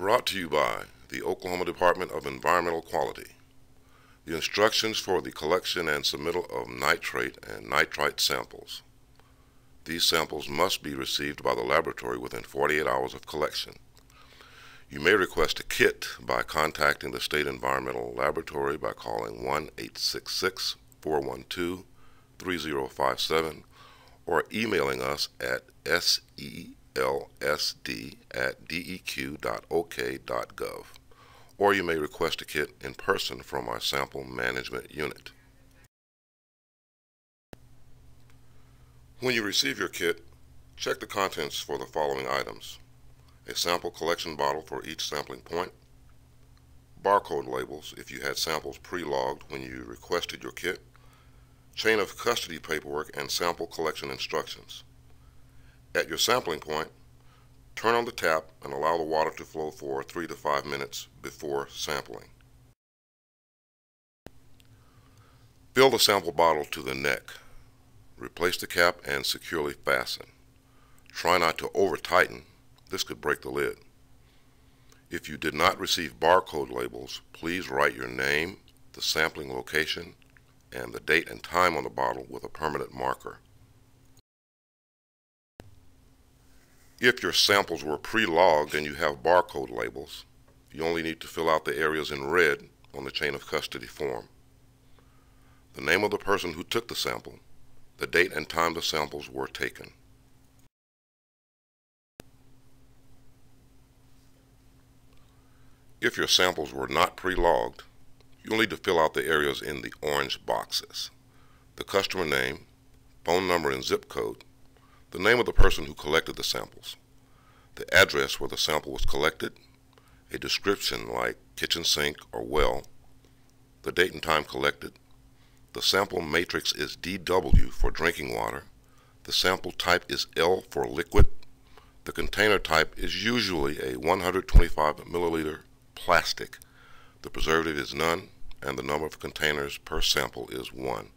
Brought to you by the Oklahoma Department of Environmental Quality. The instructions for the collection and submittal of nitrate and nitrite samples. These samples must be received by the laboratory within 48 hours of collection. You may request a kit by contacting the State Environmental Laboratory by calling 1-866-412-3057 or emailing us at selsd@deq.ok.gov, or you may request a kit in person from our sample management unit. When you receive your kit, check the contents for the following items: a sample collection bottle for each sampling point, barcode labels if you had samples pre-logged when you requested your kit, chain of custody paperwork, and sample collection instructions. At your sampling point, turn on the tap and allow the water to flow for 3 to 5 minutes before sampling. Fill the sample bottle to the neck. Replace the cap and securely fasten. Try not to over-tighten. This could break the lid. If you did not receive barcode labels, please write your name, the sampling location, and the date and time on the bottle with a permanent marker. If your samples were pre-logged and you have barcode labels, you only need to fill out the areas in red on the chain of custody form. The name of the person who took the sample, the date and time the samples were taken. If your samples were not pre-logged, you'll need to fill out the areas in the orange boxes: the customer name, phone number and zip code, the name of the person who collected the samples, the address where the sample was collected, a description like kitchen sink or well, the date and time collected, the sample matrix is DW for drinking water, the sample type is L for liquid, the container type is usually a 125 milliliter plastic, the preservative is none, and the number of containers per sample is 1.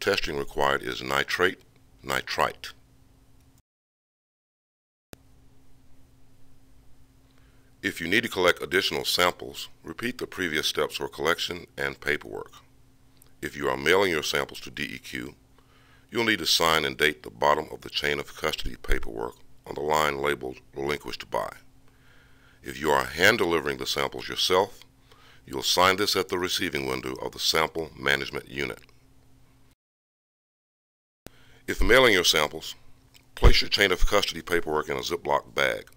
Testing required is nitrate, nitrite. If you need to collect additional samples, repeat the previous steps for collection and paperwork. If you are mailing your samples to DEQ, you'll need to sign and date the bottom of the chain of custody paperwork on the line labeled relinquished by. If you are hand-delivering the samples yourself, you'll sign this at the receiving window of the sample management unit. If mailing your samples, place your chain of custody paperwork in a Ziploc bag.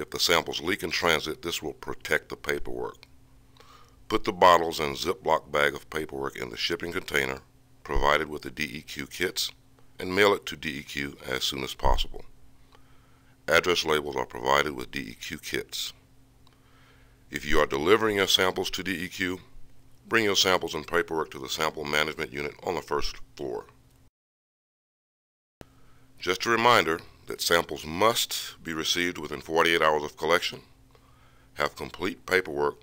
If the samples leak in transit, this will protect the paperwork. Put the bottles and Ziploc bag of paperwork in the shipping container provided with the DEQ kits and mail it to DEQ as soon as possible. Address labels are provided with DEQ kits. If you are delivering your samples to DEQ, bring your samples and paperwork to the sample management unit on the first floor. Just a reminder that samples must be received within 48 hours of collection, have complete paperwork,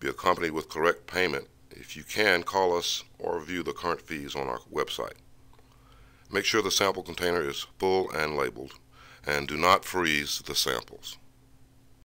be accompanied with correct payment. If you can, call us or view the current fees on our website. Make sure the sample container is full and labeled, and do not freeze the samples.